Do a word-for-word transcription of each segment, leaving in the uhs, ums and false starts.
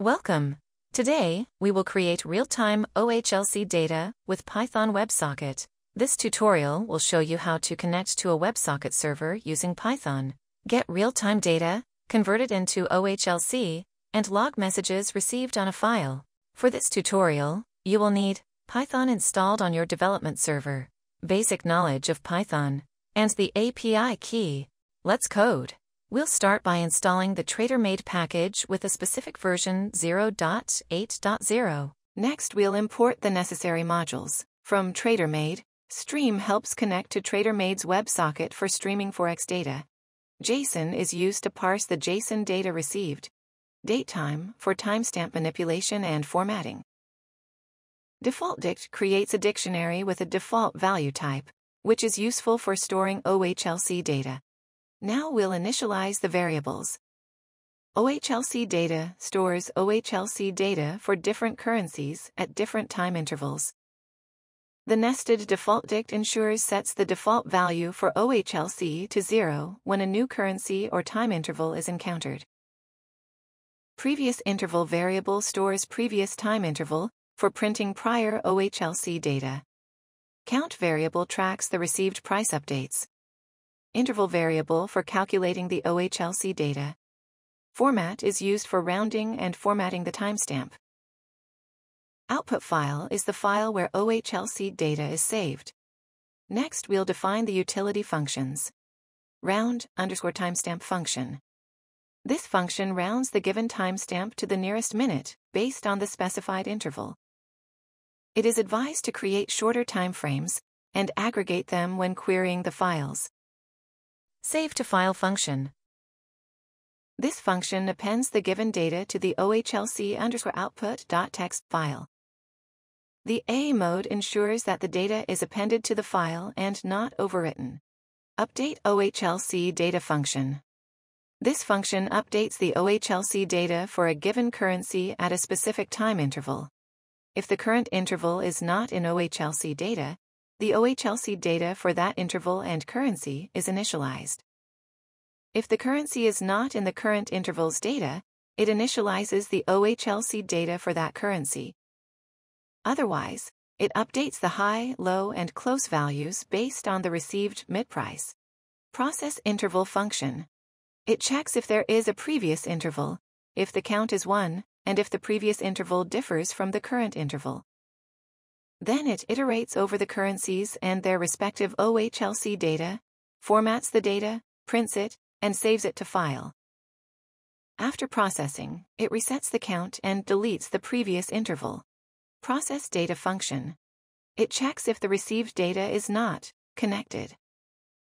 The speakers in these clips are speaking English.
Welcome! Today, we will create real-time O H L C data with Python WebSocket. This tutorial will show you how to connect to a WebSocket server using Python, get real-time data, convert it into O H L C, and log messages received on a file. For this tutorial, you will need Python installed on your development server, basic knowledge of Python, and the A P I key. Let's code. We'll start by installing the TraderMade package with a specific version zero point eight point zero. Next, we'll import the necessary modules. From TraderMade, Stream helps connect to TraderMade's WebSocket for streaming FOREX data. JSON is used to parse the JSON data received. DateTime for timestamp manipulation and formatting. DefaultDict creates a dictionary with a default value type, which is useful for storing O H L C data. Now we'll initialize the variables. O H L C data stores O H L C data for different currencies at different time intervals. The nested DefaultDict ensures sets the default value for O H L C to zero when a new currency or time interval is encountered. Previous interval variable stores previous time interval for printing prior O H L C data. Count variable tracks the received price updates. Interval variable for calculating the O H L C data. Format is used for rounding and formatting the timestamp. Output file is the file where O H L C data is saved. Next, we'll define the utility functions. Round underscore timestamp function. This function rounds the given timestamp to the nearest minute based on the specified interval. It is advised to create shorter timeframes and aggregate them when querying the files. Save to file function. This function appends the given data to the O H L C underscore output.txt file. The A mode ensures that the data is appended to the file and not overwritten. Update O H L C data function. This function updates the O H L C data for a given currency at a specific time interval. If the current interval is not in O H L C data, the O H L C data for that interval and currency is initialized. If the currency is not in the current interval's data, it initializes the O H L C data for that currency. Otherwise, it updates the high, low, and close values based on the received mid-price. Process interval function. It checks if there is a previous interval, if the count is one, and if the previous interval differs from the current interval. Then it iterates over the currencies and their respective O H L C data, formats the data, prints it, and saves it to file. After processing, it resets the count and deletes the previous interval. Process data function. It checks if the received data is not connected.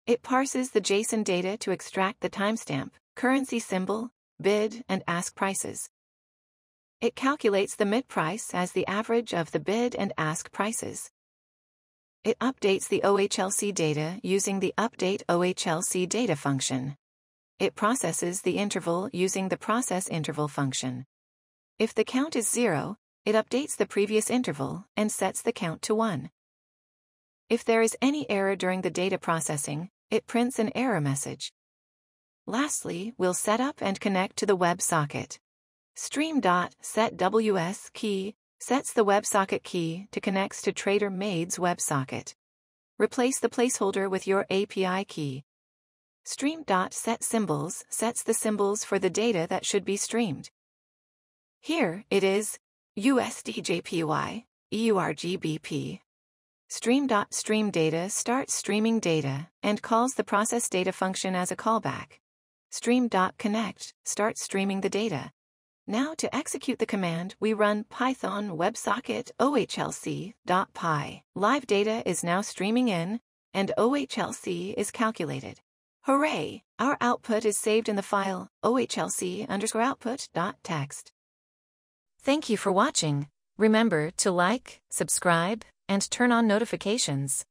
It parses the JSON data to extract the timestamp, currency symbol, bid, and ask prices. It calculates the mid-price as the average of the bid and ask prices. It updates the O H L C data using the update O H L C data function. It processes the interval using the process interval function. If the count is zero, it updates the previous interval and sets the count to one. If there is any error during the data processing, it prints an error message. Lastly, we'll set up and connect to the WebSocket. Stream.setWS key sets the WebSocket key to connects to TraderMade's WebSocket. Replace the placeholder with your A P I key. Stream.setSymbols sets the symbols for the data that should be streamed. Here it is U S D J P Y, E U R G B P. Stream.streamData starts streaming data and calls the process data function as a callback. Stream.connect starts streaming the data. Now to execute the command, we run Python WebSocket O H L C.py. Live data is now streaming in, and O H L C is calculated. Hooray! Our output is saved in the file O H L C underscore output.txt. Thank you for watching. Remember to like, subscribe, and turn on notifications.